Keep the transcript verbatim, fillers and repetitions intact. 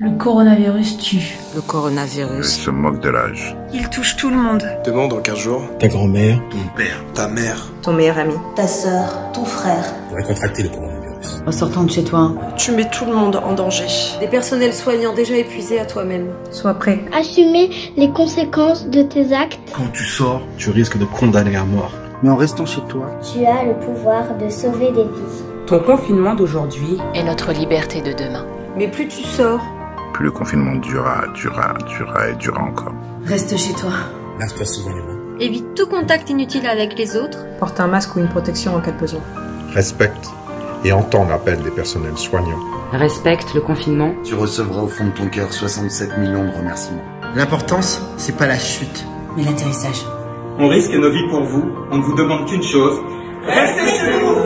Le coronavirus tue. Le coronavirus. Il se moque de l'âge. Il touche tout le monde. Demande en quinze jours. Ta grand-mère. Ton père. Ta mère. Ton meilleur ami. Ta sœur. Ton frère. Tu vas contracter le coronavirus. En sortant de chez toi, tu mets tout le monde en danger. Des personnels soignants déjà épuisés à toi-même. Sois prêt. Assumer les conséquences de tes actes. Quand tu sors, tu risques de condamner à mort. Mais en restant chez toi, tu as le pouvoir de sauver des vies. Ton confinement d'aujourd'hui est notre liberté de demain. Mais plus tu sors, plus le confinement durera, durera, durera et durera encore. Reste chez toi. Lave-toi souvent les mains. Évite tout contact inutile avec les autres. Porte un masque ou une protection en cas de besoin. Respecte et entends l'appel des personnels soignants. Respecte le confinement. Tu recevras au fond de ton cœur soixante-sept millions de remerciements. L'importance, c'est pas la chute, mais l'atterrissage. On risque nos vies pour vous. On ne vous demande qu'une chose. Restez chez vous.